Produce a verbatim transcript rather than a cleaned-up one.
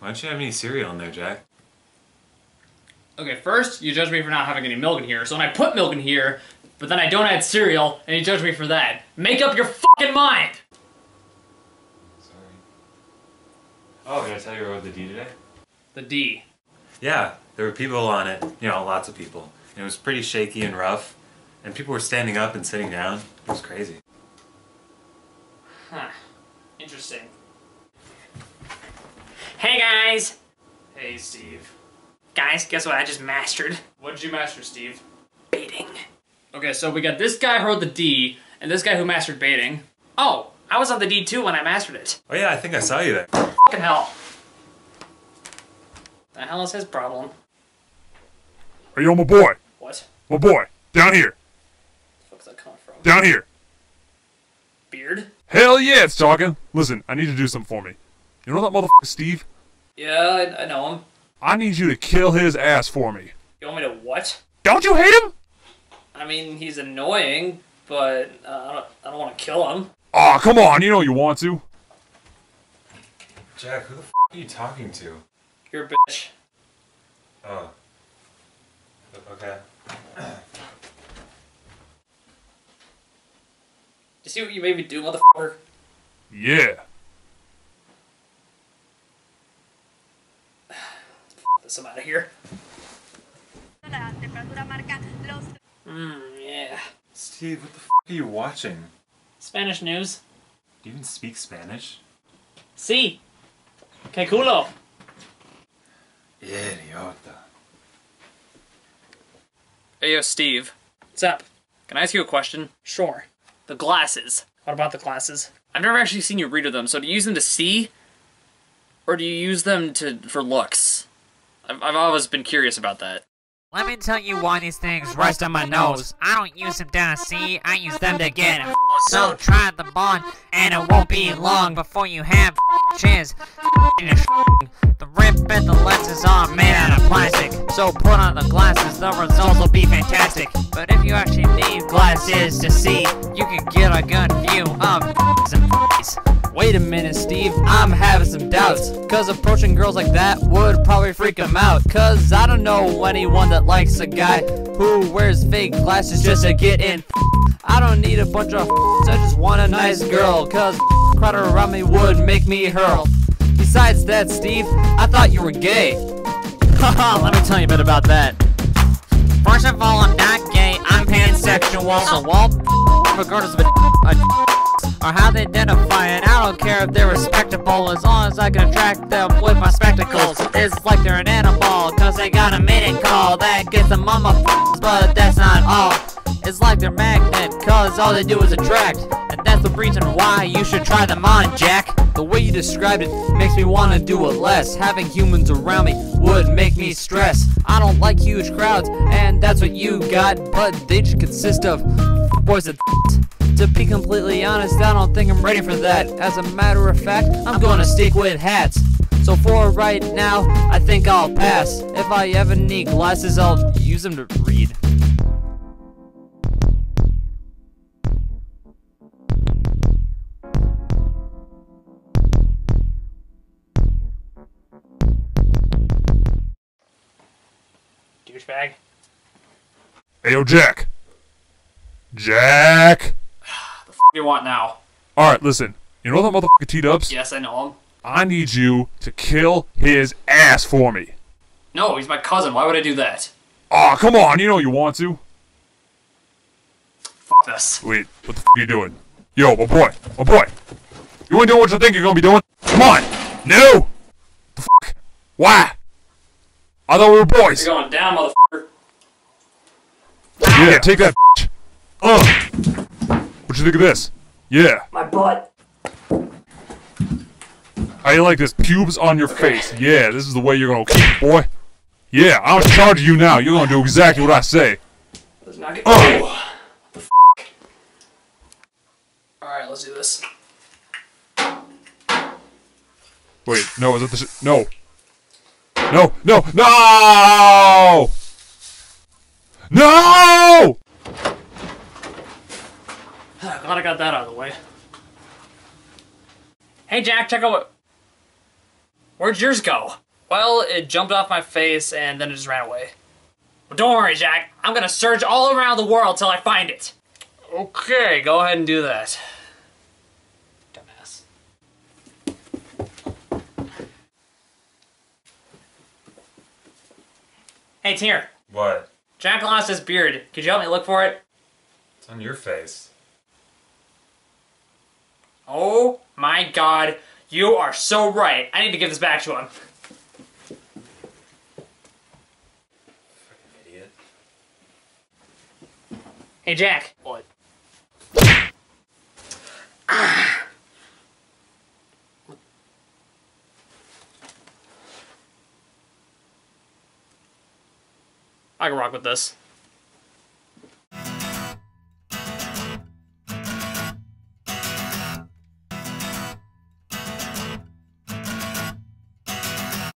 Why don't you have any cereal in there, Jack? Okay, first, you judge me for not having any milk in here. So when I put milk in here, but then I don't add cereal, and you judge me for that. Make up your fucking mind! Sorry. Oh, did I tell you I wrote the D today? The D. Yeah, there were people on it. You know, lots of people. And it was pretty shaky and rough. And people were standing up and sitting down. It was crazy. Huh. Interesting. Hey, guys! Hey, Steve. Guys, guess what I just mastered? What did you master, Steve? Baiting. Okay, so we got this guy who wrote the D, and this guy who mastered baiting. Oh, I was on the D too when I mastered it. Oh yeah, I think I saw you there. Fucking hell. The hell is his problem? Hey, yo, my boy. What? My boy, down here. Where the fuck's that coming from? Down here. Beard? Hell yeah, it's talking. Listen, I need you to do something for me. You know that motherfucker Steve? Yeah, I, I know him. I need you to kill his ass for me. You want me to what? Don't you hate him? I mean, he's annoying, but uh, I don't, I don't want to kill him. Aw, oh, come on, you know you want to. Jack, who the f*** are you talking to? You're a bitch. Oh. Okay. You see what you made me do, motherfucker? Yeah. F*** this, I'm out of here. Mmm, yeah. Steve, what the f*** are you watching? Spanish news. Do you even speak Spanish? Si. Que culo. Idiota. Hey, yo, Steve. What's up? Can I ask you a question? Sure. The glasses. What about the glasses? I've never actually seen you read them, so do you use them to see? Or do you use them to for looks? I've, I've always been curious about that. Let me tell you why these things rest on my nose. I don't use them to see, I use them to get it. So try them on, and it won't be long before you have chiz. The rip and the lenses are made out of plastic. So put on the glasses, the results will be fantastic. But if you actually need glasses to see, you can get a good view of some face. Wait a minute, Steve, I'm having some doubts. Cause approaching girls like that would probably freak them out. Cause I don't know anyone that likes a guy who wears fake glasses just to get in. I don't need a bunch of I just want a nice girl, cause crowd around me would make me hurl. Besides that, Steve, I thought you were gay. Haha, let me tell you a bit about that. First of all, I'm not gay, I'm pansexual, so all regardless of a or how they identify it, I don't care if they're respectable as long as I can attract them with my spectacles. It's like they're an animal, cause they got a mating call that gets them on my f***s, but that's not all. It's like they're magnet, cause all they do is attract, and that's the reason why you should try them on, Jack. The way you described it makes me want to do it less. Having humans around me would make me stress. I don't like huge crowds, and that's what you got, but they should consist of boys and to be completely honest, I don't think I'm ready for that. As a matter of fact, I'm gonna stick with hats. So for right now, I think I'll pass. If I ever need glasses, I'll use them to read. Douchebag. Hey, yo, Jack. Jack! What do you want now? Alright, listen. You know that motherfucker T-Dubs? Yes, I know him. I need you to kill his ass for me. No, he's my cousin. Why would I do that? Aw, oh, come on. You know you want to. Fuck this. Wait, what the fuck are you doing? Yo, my boy. My boy. You ain't doing what you think you're gonna be doing. Come on. No! The fuck? Why? I thought we were boys. You're going down, motherfucker. Yeah, take that, bitch. Ugh. What you think of this? Yeah. My butt. How you like this? Pubes on your okay. face. Yeah, this is the way you're gonna keep it, boy. Yeah, I'll charge you now. You're gonna do exactly what I say. Let's not get oh! The f***. Alright, let's do this. Wait, no, is that the shit? No. No, no, no! No! Glad I got that out of the way. Hey, Jack, check out what... Where'd yours go? Well, it jumped off my face and then it just ran away. Well, don't worry, Jack. I'm gonna search all around the world till I find it. Okay, go ahead and do that. Dumbass. Hey, Tier. What? Jack lost his beard. Could you help me look for it? It's on your face. Oh my god. You are so right. I need to give this back to him. Fucking idiot. Hey, Jack. What? Ah. I can rock with this.